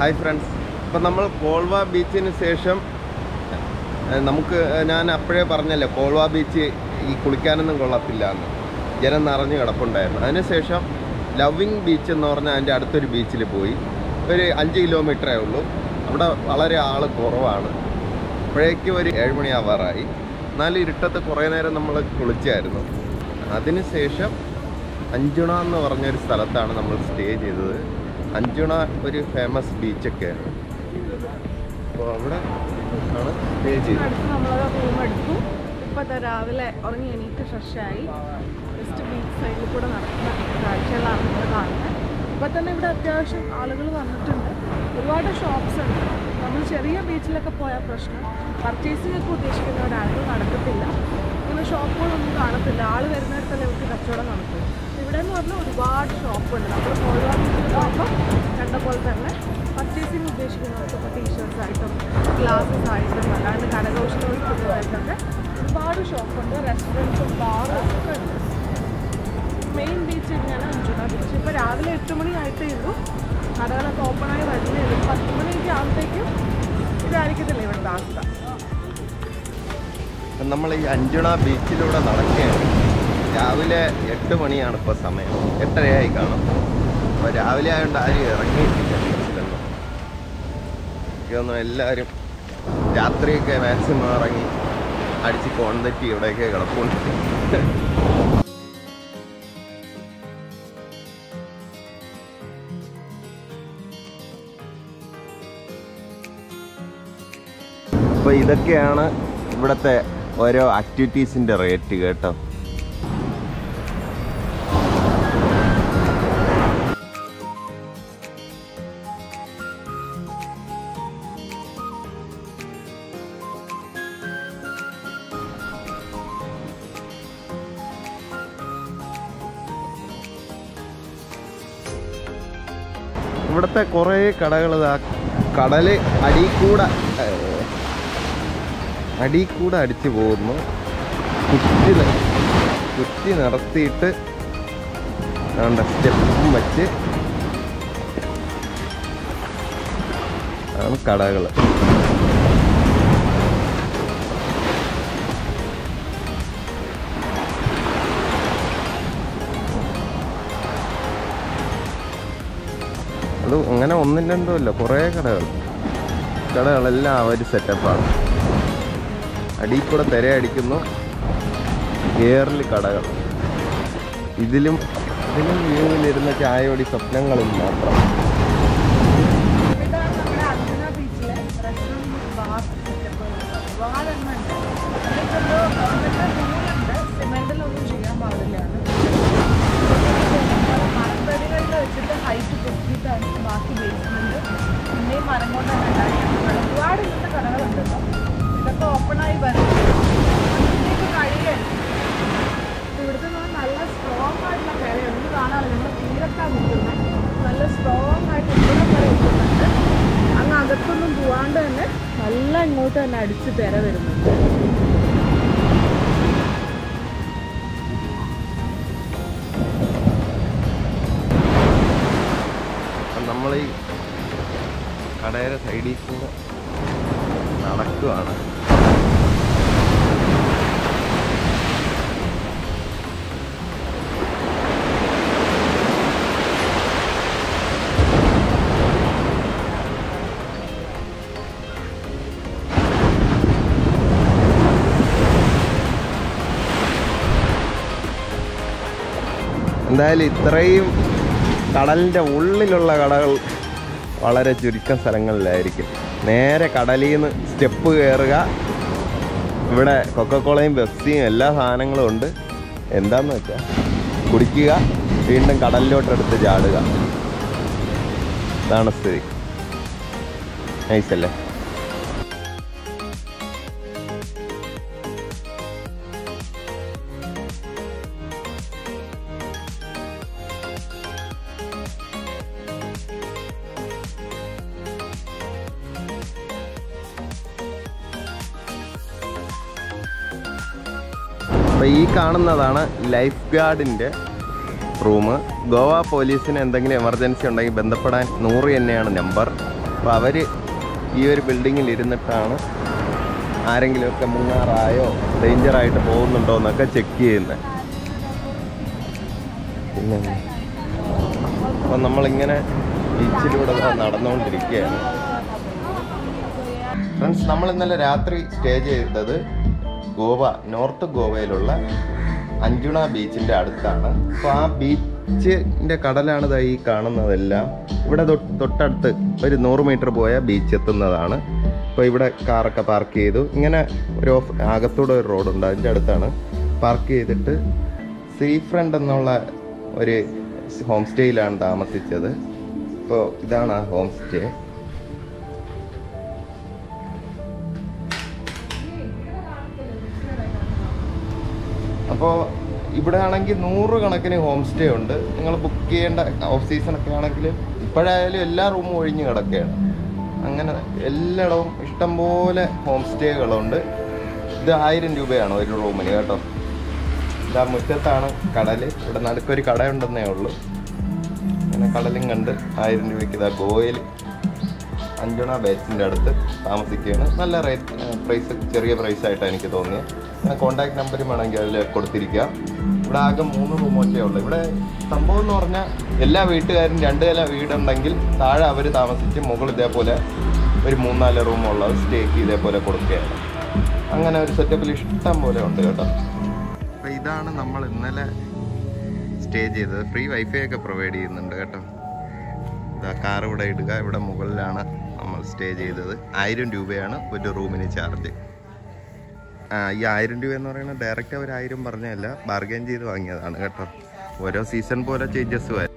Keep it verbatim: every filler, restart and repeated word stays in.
Hi friends, now we are Colva Beach. We have Colva Beach. We have a loving beach. We have a beach. We have five kilometers. We have a lot of people. Anjuna is a famous beach. So, here we stage. We I have a reward shop. I have a purchasing station, t-shirts, glasses, and categories. I have a shop, restaurants, bars. Main beach is Anjuna Beach. But I have a open eye. I have an open eye. I have an open eye. I have an open I will get the money out of a summit. But I will and I are a the rate. The Korea Kadala Kadale Adikuda Adikuda Adichibono Kutin Arthit and a step much and Kadagala. I am going to go to the Daily three Kadalda Ulilla Kadal, Valare Jurica Sarangal Laric. Nere Kadalin, Stepu Erga, Vida Coca Cola in Pepsi, Ella Hananglund, Endamaka, Kurikia, Wind and Kadalo Trata Jadaga. Dana Street. Nice left. This is a lifeguard room. Goa police and emergency. Number Friends, നമ്മൾ ഇന്നലെ രാത്രി stay ചെയ്തത് Goa north ഗോവയിലുള്ള അഞ്ജുണ ബീച്ചിന്റെ അടുത്താണ്. അപ്പോൾ ആ ബീച്ചിന്റെ കടലാണ് ദാ ഈ കാണുന്നതെല്ലാം. ഇവിടെ തൊട്ടടുത്ത് ഒരു നൂറ് മീറ്റർ പോയ ബീച്ച് എത്തുന്നതാണ്. അപ്പോൾ ഇവിടെ കാറൊക്കെ പാർക്ക് ചെയ്തു. ഇങ്ങനെ ഒരു അകത്തൂടെ ഒരു റോഡ് ഉണ്ട്. അതിന്റെ അടുത്താണ് പാർക്ക് ചെയ്തിട്ട് സീ ഫ്രണ്ട് എന്നുള്ള ഒരു ഹോം സ്റ്റേയിലാണ് താമസിച്ചത്. അപ്പോൾ ഇതാണ് ആ ഹോം സ്റ്റേ. അപ്പോൾ ഇവിടെ ആണെങ്കിൽ നൂറുകണക്കിന് ഹോം സ്റ്റേ ഉണ്ട്. നിങ്ങൾ ബുക്ക് ചെയ്യേണ്ട ഓഫ് സീസണൊക്കെ ആണെങ്കിൽ ഇപ്പോഴായാലും എല്ലാ റൂമും ഒഴിഞ്ഞ് കിടക്കുകയാണ്. അങ്ങനെ എല്ലായിടവും ഇഷ്ടംപോലെ ഹോം സ്റ്റേകളുണ്ട്. ഇത് ആയിരം രൂപയാണ് ഒരു റൂമിന് കേട്ടോ. ഇതാ മുറ്റത്താണ് കടൽ. ഇവിടെ നടുക്കൊരു കടയുണ്ടെന്നേ ഉള്ളൂ. അങ്ങനെ കടലും കണ്ട് ആയിരം രൂപയ്ക്ക് ഇതാ ഗോവയിൽ അഞ്ജുണ ബീച്ചിൻ്റെ അടുത്ത് താമസിക്കുകയാണ്. നല്ല റേറ്റ് പ്രൈസ്, ചെറിയ പ്രൈസായിട്ടാണ് എനിക്ക് തോന്നിയത്. ഞാൻ കോൺടാക്ട് നമ്പറും വേണമെങ്കിൽ അതിൽ കൊടുത്തിരിക്കാം. ഇവിടെ ആകെ മൂന്ന് റൂമൊക്കെ ഉള്ളു. ഇവിടെ സംഭവം എന്ന് പറഞ്ഞാൽ എല്ലാ വീട്ടുകാരും രണ്ട് നില വീടുണ്ടെങ്കിൽ താഴെ അവർ താമസിച്ച് മുകളിൽ ഇതേപോലെ ഒരു മൂന്നാല് റൂമുള്ളത് സ്റ്റേക്ക് ഇതേപോലെ കൊടുക്കുകയാണ്. അങ്ങനെ ഒരു സെറ്റപ്പിൽ ഇഷ്ടം പോലെ ഉണ്ട് കേട്ടോ. അപ്പോൾ ഇതാണ് നമ്മൾ ഇന്നലെ സ്റ്റേ ചെയ്തത്. ഫ്രീ വൈഫൈ ഒക്കെ പ്രൊവൈഡ് ചെയ്യുന്നുണ്ട് കേട്ടോ. ഇതാ കാർ ഇവിടെ ഇടുക. ഇവിടെ മുകളിലാണ് നമ്മൾ സ്റ്റേ ചെയ്തത്. ആയിരം രൂപയാണ് ഒരു റൂമിന് ചാർജ്. ഈ ആയിരം രൂപ എന്ന് പറയുന്നത് ഡയറക്റ്റ് അവർ ആയിരം പറഞ്ഞതല്ല, ബാർഗെയിൻ ചെയ്ത് വാങ്ങിയതാണ് കേട്ടോ. ഓരോ സീസൺ പോലെ ചേഞ്ചസ് വരും.